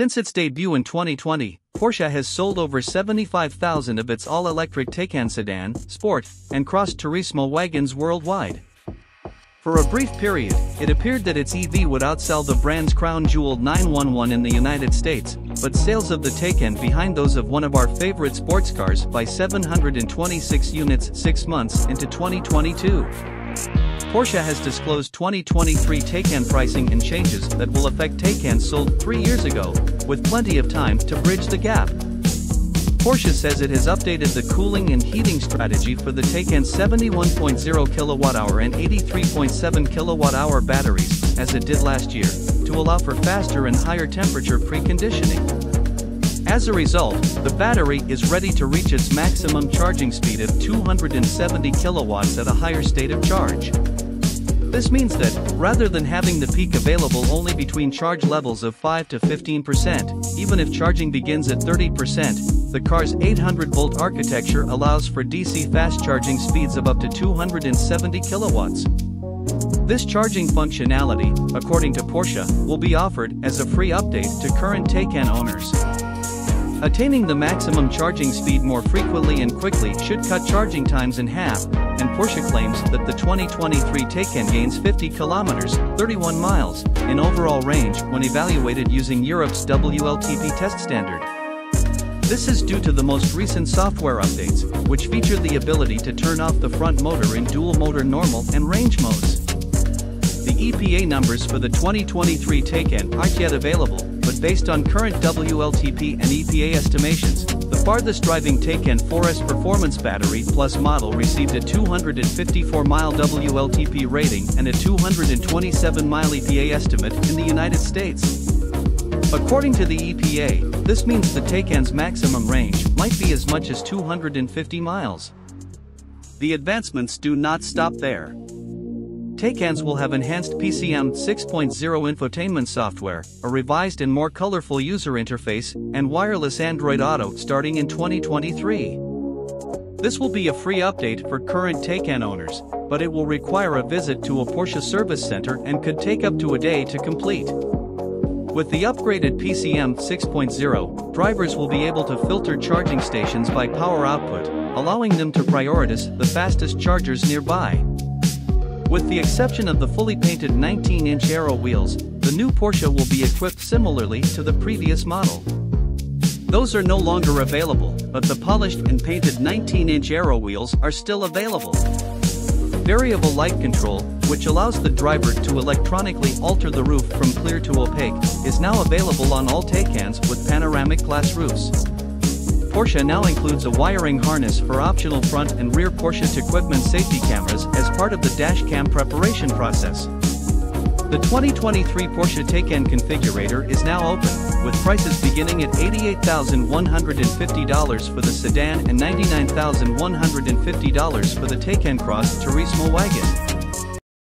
Since its debut in 2020, Porsche has sold over 75,000 of its all-electric Taycan sedan, sport, and Cross Turismo wagons worldwide. For a brief period, it appeared that its EV would outsell the brand's crown-jeweled 911 in the United States, but sales of the Taycan behind those of one of our favorite sports cars by 726 units 6 months into 2022. Porsche has disclosed 2023 Taycan pricing and changes that will affect Taycans sold 3 years ago, with plenty of time to bridge the gap. Porsche says it has updated the cooling and heating strategy for the Taycan's 71.0 kWh and 83.7 kWh batteries, as it did last year, to allow for faster and higher temperature preconditioning. As a result, the battery is ready to reach its maximum charging speed of 270 kW at a higher state of charge. This means that, rather than having the peak available only between charge levels of 5 to 15%, even if charging begins at 30%, the car's 800-volt architecture allows for DC fast charging speeds of up to 270 kilowatts. This charging functionality, according to Porsche, will be offered as a free update to current Taycan owners. Attaining the maximum charging speed more frequently and quickly should cut charging times in half, and Porsche claims that the 2023 Taycan gains 50 kilometers, 31 miles, in overall range when evaluated using Europe's WLTP test standard. This is due to the most recent software updates, which feature the ability to turn off the front motor in dual motor normal and range modes. The EPA numbers for the 2023 Taycan aren't yet available, but based on current WLTP and EPA estimations, the farthest driving Taycan 4S performance battery plus model received a 254-mile WLTP rating and a 227-mile EPA estimate in the United States. According to the EPA, this means the Taycan's maximum range might be as much as 250 miles. The advancements do not stop there. Taycans will have enhanced PCM 6.0 infotainment software, a revised and more colorful user interface, and wireless Android Auto starting in 2023. This will be a free update for current Taycan owners, but it will require a visit to a Porsche service center and could take up to a day to complete. With the upgraded PCM 6.0, drivers will be able to filter charging stations by power output, allowing them to prioritize the fastest chargers nearby. With the exception of the fully painted 19-inch aero wheels, the new Porsche will be equipped similarly to the previous model. Those are no longer available, but the polished and painted 19-inch aero wheels are still available. Variable light control, which allows the driver to electronically alter the roof from clear to opaque, is now available on all Taycans with panoramic glass roofs. Porsche now includes a wiring harness for optional front and rear Porsche equipment safety cameras as part of the dash cam preparation process. The 2023 Porsche Taycan configurator is now open, with prices beginning at $88,150 for the sedan and $99,150 for the Taycan Cross Turismo wagon.